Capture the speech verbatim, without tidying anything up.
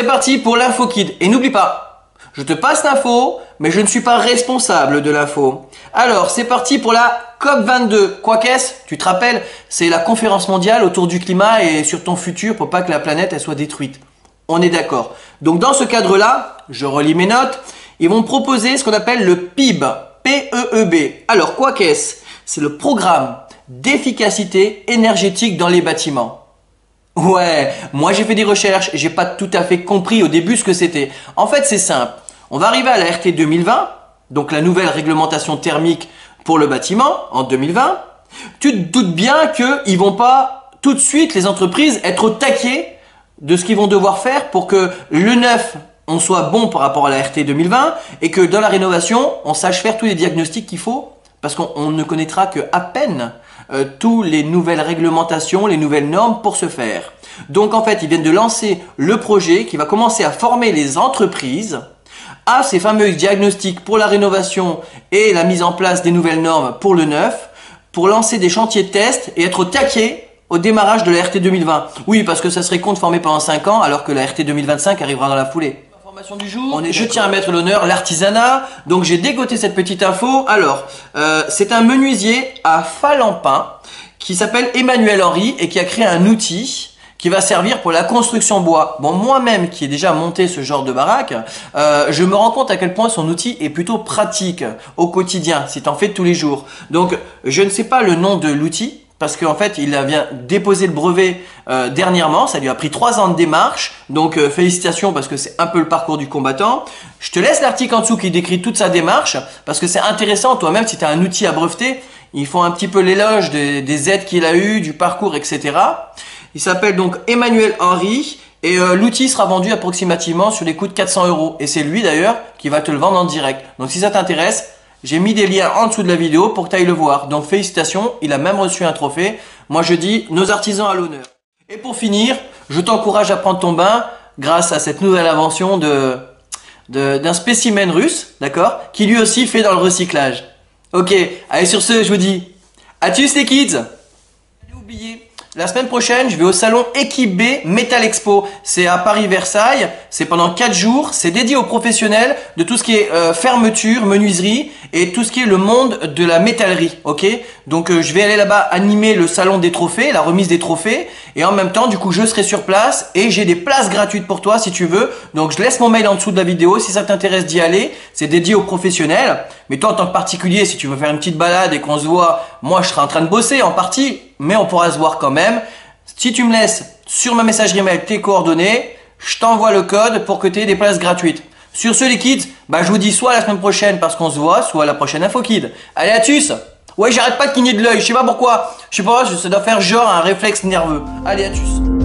C'est parti pour l'info kid. Et n'oublie pas, je te passe l'info, mais je ne suis pas responsable de l'info. Alors, c'est parti pour la COP vingt-deux. Quoi qu'est-ce? Tu te rappelles, c'est la conférence mondiale autour du climat et sur ton futur pour pas que la planète elle soit détruite. On est d'accord. Donc dans ce cadre-là, je relis mes notes, ils vont proposer ce qu'on appelle le P E E B. P E E B. Alors quoi qu'est-ce? C'est le programme d'efficacité énergétique dans les bâtiments. Ouais, moi j'ai fait des recherches, j'ai pas tout à fait compris au début ce que c'était. En fait c'est simple, on va arriver à la R T deux mille vingt, donc la nouvelle réglementation thermique pour le bâtiment en deux mille vingt. Tu te doutes bien qu'ils vont pas tout de suite, les entreprises, être au taquet de ce qu'ils vont devoir faire pour que le neuf, on soit bon par rapport à la R T deux mille vingt et que dans la rénovation, on sache faire tous les diagnostics qu'il faut parce qu'on ne connaîtra que à peine euh, toutes les nouvelles réglementations, les nouvelles normes pour se faire. Donc en fait, ils viennent de lancer le projet qui va commencer à former les entreprises à ces fameux diagnostics pour la rénovation et la mise en place des nouvelles normes pour le neuf, pour lancer des chantiers de tests et être au taquet au démarrage de la R T deux mille vingt. Oui, parce que ça serait con de former pendant cinq ans, alors que la R T deux mille vingt-cinq arrivera dans la foulée. Information du jour, on est je tiens à mettre l'honneur, l'artisanat. Donc j'ai dégoté cette petite info. Alors, euh, c'est un menuisier à Phalempin qui s'appelle Emmanuel Henry et qui a créé un outil qui va servir pour la construction bois. Bon, moi-même qui ai déjà monté ce genre de baraque, euh, je me rends compte à quel point son outil est plutôt pratique au quotidien, si t'en fais tous les jours. Donc, je ne sais pas le nom de l'outil, parce qu'en fait, il vient déposer le brevet euh, dernièrement. Ça lui a pris trois ans de démarche. Donc, euh, félicitations parce que c'est un peu le parcours du combattant. Je te laisse l'article en dessous qui décrit toute sa démarche parce que c'est intéressant. Toi-même, si tu as un outil à breveter, ils font un petit peu l'éloge des, des aides qu'il a eues, du parcours, et cetera. Il s'appelle donc Emmanuel Henry et euh, l'outil sera vendu approximativement sur les coûts de quatre cents euros. Et c'est lui d'ailleurs qui va te le vendre en direct. Donc, si ça t'intéresse, j'ai mis des liens en dessous de la vidéo pour que tu ailles le voir. Donc félicitations, il a même reçu un trophée. Moi je dis, nos artisans à l'honneur. Et pour finir, je t'encourage à prendre ton bain grâce à cette nouvelle invention de, de, d'un spécimen russe, d'accord, qui lui aussi fait dans le recyclage. Ok, allez sur ce, je vous dis, à tous les kids. Oubliez, la semaine prochaine, je vais au salon EQUIPBAIE Metal Expo. C'est à Paris-Versailles. C'est pendant quatre jours, c'est dédié aux professionnels de tout ce qui est euh, fermeture, menuiserie et tout ce qui est le monde de la métallerie, ok? Donc euh, je vais aller là-bas animer le salon des trophées, la remise des trophées et en même temps du coup je serai sur place et j'ai des places gratuites pour toi si tu veux. Donc je laisse mon mail en dessous de la vidéo si ça t'intéresse d'y aller, c'est dédié aux professionnels. Mais toi en tant que particulier, si tu veux faire une petite balade et qu'on se voit, moi je serai en train de bosser en partie, mais on pourra se voir quand même. Si tu me laisses sur ma messagerie mail tes coordonnées, je t'envoie le code pour que tu aies des places gratuites. Sur ce les kids, bah, je vous dis soit la semaine prochaine parce qu'on se voit, soit la prochaine info kid. Allez à tous. Ouais, j'arrête pas de cligner de l'œil, je sais pas pourquoi. Je sais pas, ça doit faire genre un réflexe nerveux. Allez à tous.